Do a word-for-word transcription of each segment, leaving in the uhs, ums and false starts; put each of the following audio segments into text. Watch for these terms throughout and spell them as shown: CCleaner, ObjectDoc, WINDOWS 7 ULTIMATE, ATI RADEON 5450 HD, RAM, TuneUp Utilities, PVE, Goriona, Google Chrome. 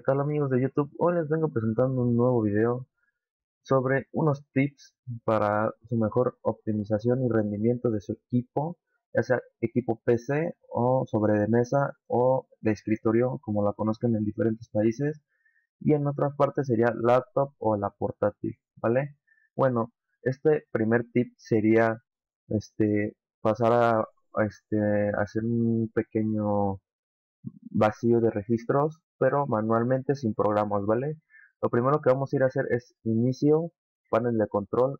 ¿Qué tal amigos de YouTube? Hoy les vengo presentando un nuevo video sobre unos tips para su mejor optimización y rendimiento de su equipo, ya sea equipo P C o sobre de mesa o de escritorio, como la conozcan en diferentes países, y en otras partes sería laptop o la portátil, ¿vale? Bueno, este primer tip sería este, pasar a, a este, hacer un pequeño vacío de registros, pero manualmente sin programas, ¿vale? Lo primero que vamos a ir a hacer es inicio, panel de control.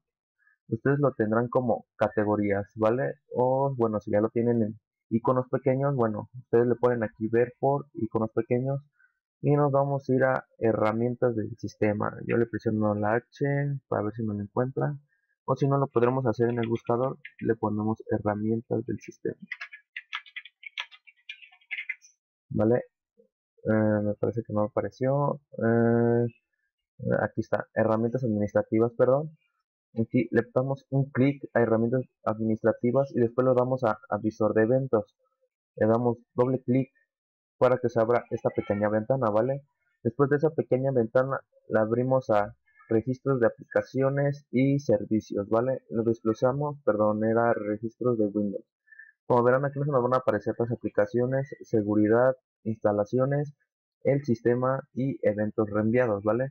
Ustedes lo tendrán como categorías, ¿vale? O bueno, si ya lo tienen en iconos pequeños, bueno, ustedes le ponen aquí ver por iconos pequeños y nos vamos a ir a herramientas del sistema. Yo le presiono la H para ver si me lo encuentra, o si no lo podremos hacer en el buscador, le ponemos herramientas del sistema, ¿vale? Eh, me parece que no apareció. Eh, aquí está, herramientas administrativas, perdón. Aquí le damos un clic a herramientas administrativas y después lo damos a, a visor de eventos. Le damos doble clic para que se abra esta pequeña ventana, ¿vale? Después de esa pequeña ventana la abrimos a registros de aplicaciones y servicios, ¿vale? Lo desplazamos, perdón, era registros de Windows. Como verán, aquí nos van a aparecer las aplicaciones, seguridad, instalaciones, el sistema y eventos reenviados, ¿vale?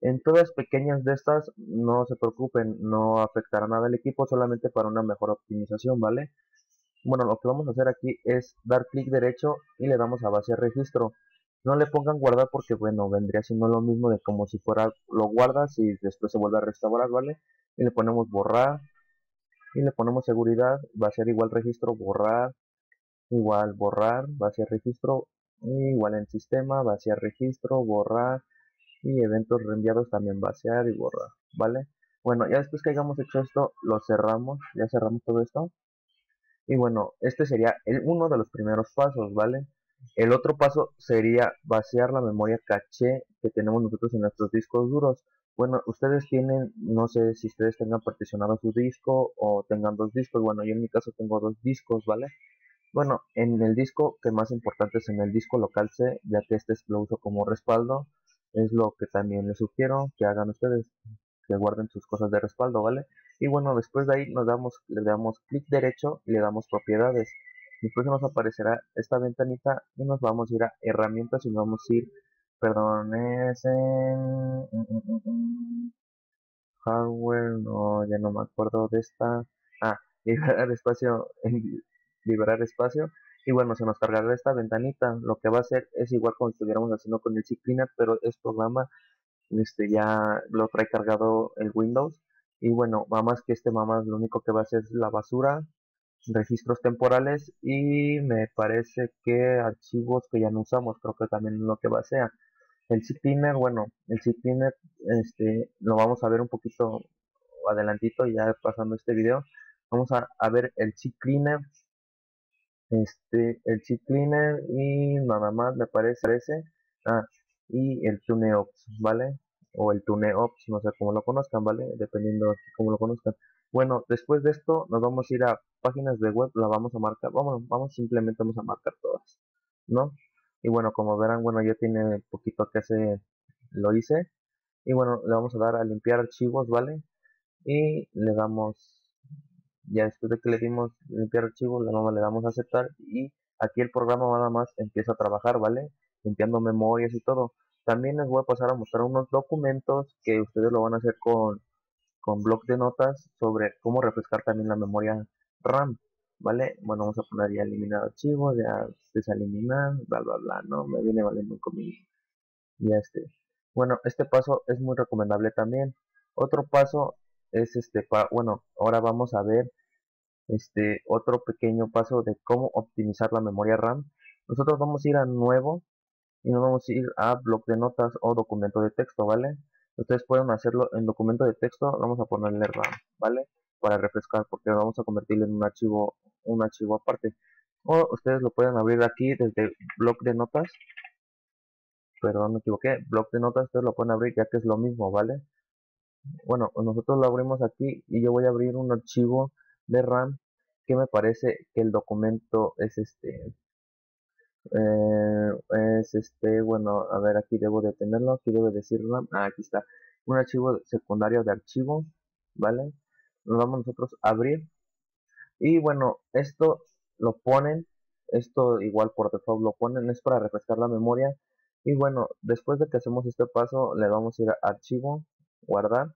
En todas pequeñas de estas, no se preocupen, no afectará nada al equipo, solamente para una mejor optimización, ¿vale? Bueno, lo que vamos a hacer aquí es dar clic derecho y le damos a base registro. No le pongan guardar porque, bueno, vendría siendo lo mismo de como si fuera lo guardas y después se vuelve a restaurar, ¿vale? Y le ponemos borrar. Y le ponemos seguridad, va a ser igual registro, borrar, igual borrar, va a ser registro, igual en sistema, va a ser registro, borrar, y eventos reenviados también vaciar y borrar, ¿vale? Bueno, ya después que hayamos hecho esto, lo cerramos, ya cerramos todo esto. Y bueno, este sería el, uno de los primeros pasos, ¿vale? El otro paso sería vaciar la memoria caché que tenemos nosotros en nuestros discos duros. Bueno, ustedes tienen, no sé si ustedes tengan particionado su disco o tengan dos discos. Bueno, yo en mi caso tengo dos discos, ¿vale? Bueno, en el disco que más importante es en el disco local C, ya que este lo uso como respaldo. Es lo que también les sugiero que hagan ustedes, que guarden sus cosas de respaldo, ¿vale? Y bueno, después de ahí nos damos, le damos clic derecho y le damos propiedades. Después nos aparecerá esta ventanita y nos vamos a ir a herramientas y nos vamos a ir... Perdón, es en hardware, no, ya no me acuerdo de esta. Ah, liberar espacio, liberar espacio. Y bueno, se nos cargará esta ventanita. Lo que va a hacer es igual como estuviéramos haciendo con el CCleaner, pero es programa, este ya lo trae cargado el Windows. Y bueno, mamás que este mamás lo único que va a hacer es la basura, registros temporales y me parece que archivos que ya no usamos, creo que también lo que va a ser. El CCleaner, bueno, el CCleaner este, lo vamos a ver un poquito adelantito, ya pasando este video. Vamos a, a ver el CCleaner, este, el CCleaner y nada más me parece ese. Ah, y el TuneUp, ¿vale? O el TuneUp, no sé cómo lo conozcan, ¿vale? Dependiendo de cómo lo conozcan. Bueno, después de esto nos vamos a ir a páginas de web, la vamos a marcar, vamos, vamos simplemente vamos a marcar todas, ¿no? Y bueno, como verán, bueno, ya tiene poquito que hace, lo hice. Y bueno, le vamos a dar a limpiar archivos, ¿vale? Y le damos, ya después de que le dimos limpiar archivos, le damos, le damos a aceptar y aquí el programa nada más empieza a trabajar, ¿vale? Limpiando memorias y todo. También les voy a pasar a mostrar unos documentos que ustedes lo van a hacer con... con bloc de notas sobre cómo refrescar también la memoria RAM, ¿vale? Bueno, vamos a poner ya eliminar archivos, ya desalinear, bla, bla, bla, no, me viene valiendo un comillo. Ya este. Bueno, este paso es muy recomendable también. Otro paso es este, pa bueno, ahora vamos a ver este otro pequeño paso de cómo optimizar la memoria RAM. Nosotros vamos a ir a nuevo y nos vamos a ir a bloc de notas o documento de texto, ¿vale? Ustedes pueden hacerlo en documento de texto, vamos a ponerle RAM, ¿vale? Para refrescar, porque vamos a convertirlo en un archivo, un archivo aparte. O ustedes lo pueden abrir aquí desde bloc de notas. Perdón, me equivoqué. Bloc de notas, ustedes lo pueden abrir ya que es lo mismo, ¿vale? Bueno, nosotros lo abrimos aquí y yo voy a abrir un archivo de RAM que me parece que el documento es este... eh, es este, bueno, a ver, aquí debo de tenerlo, aquí debo decirlo, ah, aquí está, un archivo secundario de archivo, ¿vale? Nos vamos nosotros a abrir, y bueno, esto lo ponen, esto igual por default lo ponen, es para refrescar la memoria, y bueno, después de que hacemos este paso, le vamos a ir a archivo, guardar,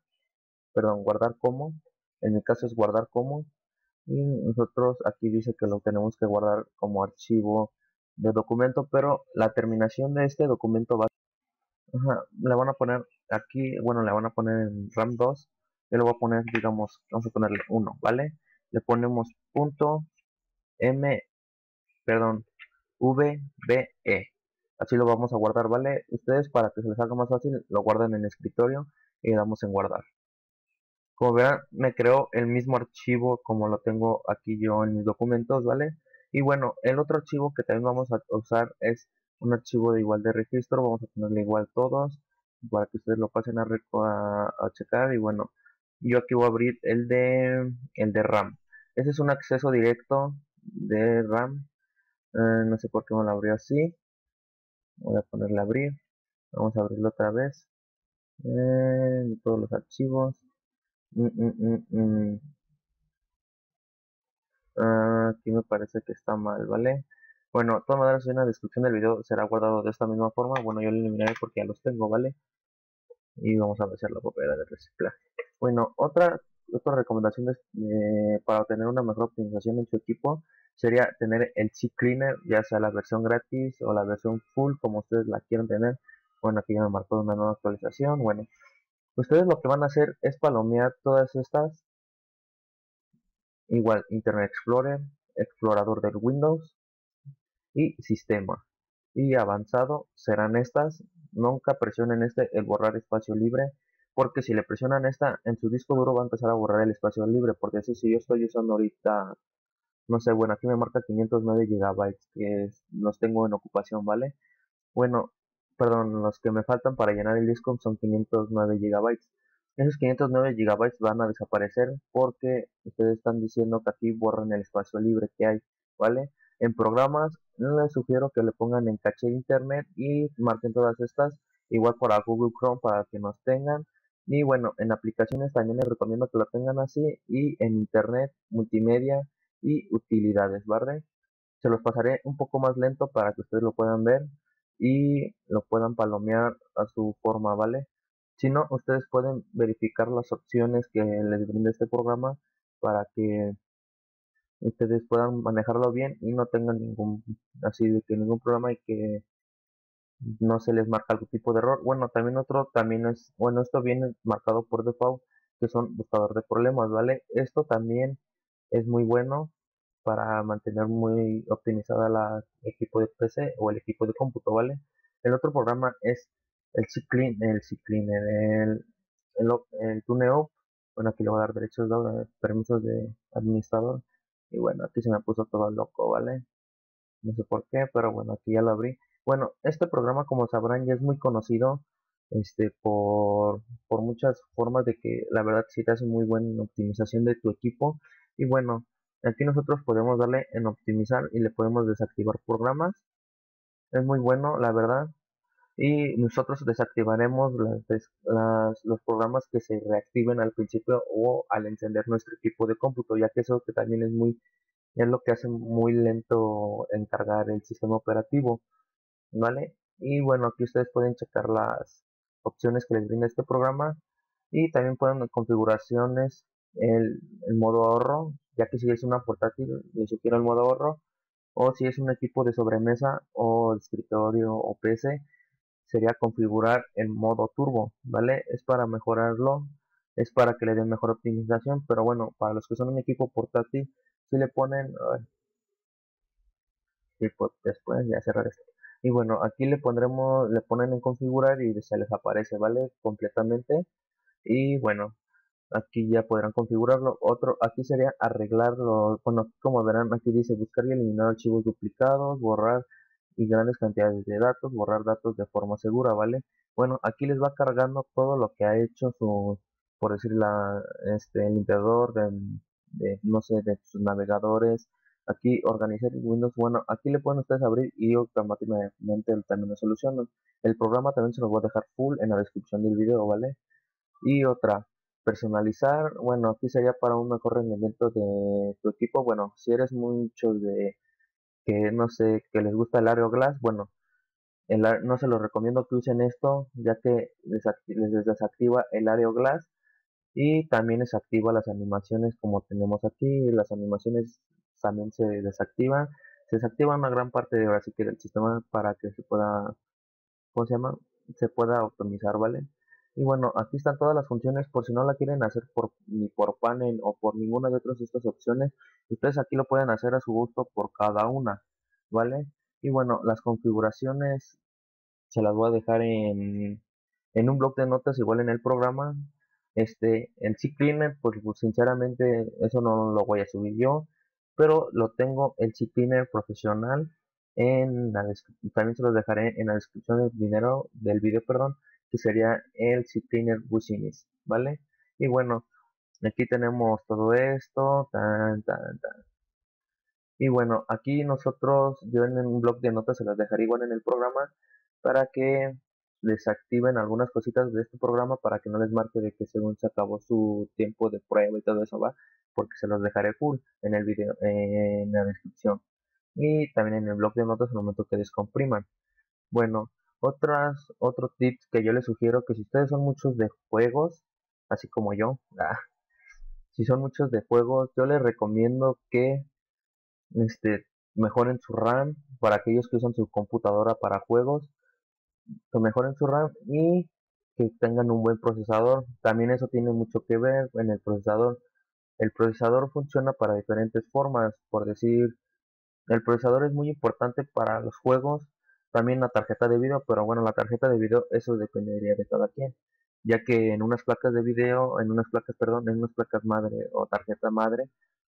perdón, guardar como, en mi caso es guardar como, y nosotros aquí dice que lo tenemos que guardar como archivo de documento, pero la terminación de este documento va, ajá, le van a poner aquí, bueno, le van a poner en RAM dos, yo le voy a poner, digamos, vamos a ponerle uno, ¿vale? Le ponemos punto M, perdón, V B E, así lo vamos a guardar, ¿vale? Ustedes, para que se les haga más fácil, lo guardan en el escritorio y le damos en guardar. Como verán, me creó el mismo archivo como lo tengo aquí yo en mis documentos, ¿vale? Y bueno, el otro archivo que también vamos a usar es un archivo de igual de registro. Vamos a ponerle igual todos, para que ustedes lo pasen a, a, a checar. Y bueno, yo aquí voy a abrir el de, el de RAM. Ese es un acceso directo de RAM. Eh, no sé por qué me lo abrió así. Voy a ponerle abrir. Vamos a abrirlo otra vez. Eh, todos los archivos. Mm, mm, mm, mm. Uh, aquí me parece que está mal, ¿vale? Bueno, de todas maneras, en la descripción del video será guardado de esta misma forma. Bueno, yo lo eliminaré porque ya los tengo, ¿vale? Y vamos a hacer la papelera de reciclaje. Bueno, otra, otra recomendación de, eh, para obtener una mejor optimización en su equipo sería tener el CCleaner, ya sea la versión gratis o la versión full, como ustedes la quieran tener. Bueno, aquí ya me marcó una nueva actualización. Bueno, ustedes lo que van a hacer es palomear todas estas. Igual Internet Explorer, explorador del Windows y sistema. Y avanzado serán estas. Nunca presionen este, el borrar espacio libre. Porque si le presionan esta, en su disco duro va a empezar a borrar el espacio libre. Porque así, si yo estoy usando ahorita, no sé, bueno, aquí me marca quinientos nueve gigabytes que es, los tengo en ocupación, ¿vale? Bueno, perdón, los que me faltan para llenar el disco son quinientos nueve gigabytes. Esos quinientos nueve gigabytes van a desaparecer porque ustedes están diciendo que aquí borran el espacio libre que hay, ¿vale? En programas les sugiero que le pongan en caché de internet y marquen todas estas, igual para Google Chrome para que nos tengan. Y bueno, en aplicaciones también les recomiendo que lo tengan así, y en internet, multimedia y utilidades, ¿vale? Se los pasaré un poco más lento para que ustedes lo puedan ver y lo puedan palomear a su forma, ¿vale? Si no, ustedes pueden verificar las opciones que les brinda este programa para que ustedes puedan manejarlo bien y no tengan ningún, así de que ningún problema y que no se les marca algún tipo de error. Bueno, también otro, también es, bueno, esto viene marcado por default, que son buscador de problemas, ¿vale? Esto también es muy bueno para mantener muy optimizada la equipo de P C o el equipo de cómputo, ¿vale? El otro programa es el CCleaner, el, el, el, el TuneUp. Bueno, aquí le voy a dar derechos de permisos de administrador. Y bueno, aquí se me puso todo loco, ¿vale? No sé por qué, pero bueno, aquí ya lo abrí. Bueno, este programa, como sabrán, ya es muy conocido este por, por muchas formas de que la verdad sí te hace muy buena optimización de tu equipo. Y bueno, aquí nosotros podemos darle en optimizar y le podemos desactivar programas. Es muy bueno, la verdad. Y nosotros desactivaremos las, las, los programas que se reactiven al principio o al encender nuestro equipo de cómputo, ya que eso que también es muy es lo que hace muy lento encargar el sistema operativo, ¿vale? Y bueno, aquí ustedes pueden checar las opciones que les brinda este programa y también pueden configuraciones el, el modo ahorro, ya que si es una portátil les sugiero el modo ahorro, o si es un equipo de sobremesa o escritorio o P C sería configurar el modo turbo, ¿vale? Es para mejorarlo, es para que le den mejor optimización, pero bueno, para los que son un equipo portátil, si le ponen, y pues después ya cerrar esto, y bueno, aquí le pondremos, le ponen en configurar y se les aparece, ¿vale? Completamente, y bueno, aquí ya podrán configurarlo. Otro, aquí sería arreglarlo, bueno, como verán, aquí dice buscar y eliminar archivos duplicados, borrar y grandes cantidades de datos, borrar datos de forma segura, ¿vale? Bueno, aquí les va cargando todo lo que ha hecho su, por decir, la, este, el limpiador de, de, no sé, de sus navegadores, Aquí organizar Windows, bueno, aquí le pueden ustedes abrir y automáticamente también lo solucionan. El programa también se los voy a dejar full en la descripción del video, ¿vale? Y otra, personalizar, bueno, aquí sería para un mejor rendimiento de tu equipo. Bueno, si eres mucho de que no sé, que les gusta el Aero Glass, bueno, el, no se los recomiendo que usen esto, ya que les, les desactiva el Aero Glass y también les activa las animaciones como tenemos aquí. Las animaciones también se desactivan, se desactiva una gran parte de ahora sí que del sistema para que se pueda, ¿cómo se llama? Se pueda optimizar, ¿vale? Y bueno, aquí están todas las funciones por si no la quieren hacer por, ni por panel o por ninguna de otras estas opciones. Ustedes aquí lo pueden hacer a su gusto por cada una, ¿vale? Y bueno, las configuraciones se las voy a dejar en, en un bloc de notas igual en el programa. Este, el CCleaner, pues, pues sinceramente eso no lo voy a subir yo, pero lo tengo el CCleaner profesional en la también se los dejaré en la descripción del video, del video, perdón. Que sería el CCleaner Business, ¿vale? Y bueno, aquí tenemos todo esto, tan, tan, tan. Y bueno, aquí nosotros, yo en un blog de notas se las dejaré igual en el programa para que desactiven algunas cositas de este programa para que no les marque de que según se acabó su tiempo de prueba y todo eso, va, porque se los dejaré full en el video, eh, en la descripción y también en el blog de notas en el momento que descompriman. Bueno, Otras, otro tip que yo les sugiero, que si ustedes son muchos de juegos, así como yo, ah, si son muchos de juegos, yo les recomiendo que este, mejoren su RAM. Para aquellos que usan su computadora para juegos, que mejoren su RAM y que tengan un buen procesador. También eso tiene mucho que ver en el procesador. El procesador funciona para diferentes formas, por decir, el procesador es muy importante para los juegos. También la tarjeta de video, pero bueno, la tarjeta de video, eso dependería de cada quien, ya que en unas placas de video, en unas placas, perdón, en unas placas madre o tarjeta madre,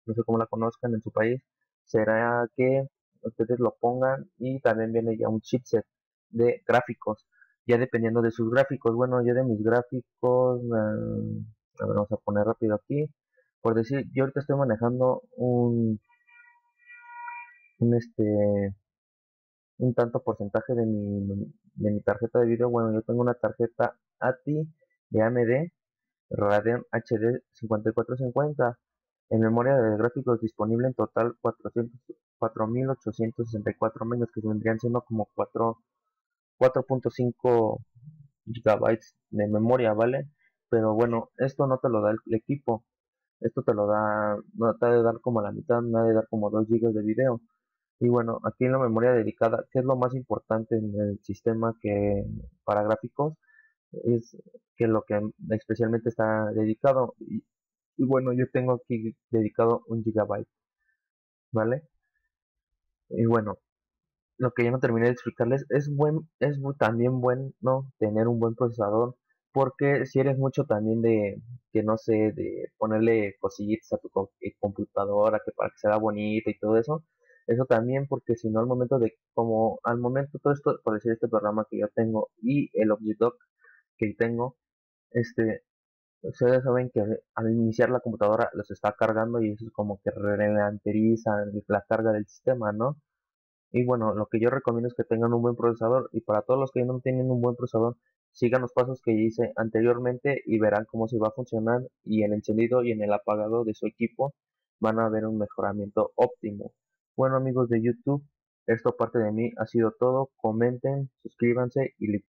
no sé cómo la conozcan en su país, será que ustedes lo pongan y también viene ya un chipset de gráficos, ya dependiendo de sus gráficos. Bueno, yo de mis gráficos, eh, a ver, vamos a poner rápido aquí, por decir, yo ahorita estoy manejando un, un este... un tanto porcentaje de mi, de mi tarjeta de video. Bueno, yo tengo una tarjeta A T I de A M D RADEON H D cincuenta y cuatro cincuenta. En memoria de gráficos disponible en total cuatro mil ochocientos sesenta y cuatro megas, que vendrían siendo como cuatro punto cinco gigabytes de memoria, ¿vale? Pero bueno, esto no te lo da el, el equipo. Esto te lo da, no te ha de dar como la mitad, no ha de dar como dos gigas de video. Y bueno, aquí en la memoria dedicada, que es lo más importante en el sistema que para gráficos, es que lo que especialmente está dedicado. Y, y bueno, yo tengo aquí dedicado un gigabyte, ¿vale? Y bueno, lo que ya no terminé de explicarles, es buen es muy, también bueno, ¿no?, tener un buen procesador, porque si eres mucho también de, que no sé, de ponerle cosillitas a tu computadora, que para que sea bonita y todo eso, eso también, porque si no al momento de, como al momento todo esto, por decir este programa que yo tengo y el ObjectDoc que tengo, este, ustedes saben que al iniciar la computadora los está cargando y eso es como que ralentiza la carga del sistema, ¿no? Y bueno, lo que yo recomiendo es que tengan un buen procesador, y para todos los que no tienen un buen procesador, sigan los pasos que hice anteriormente y verán cómo se va a funcionar, y en el encendido y en el apagado de su equipo van a ver un mejoramiento óptimo. Bueno, amigos de YouTube, esto parte de mí ha sido todo. Comenten, suscríbanse y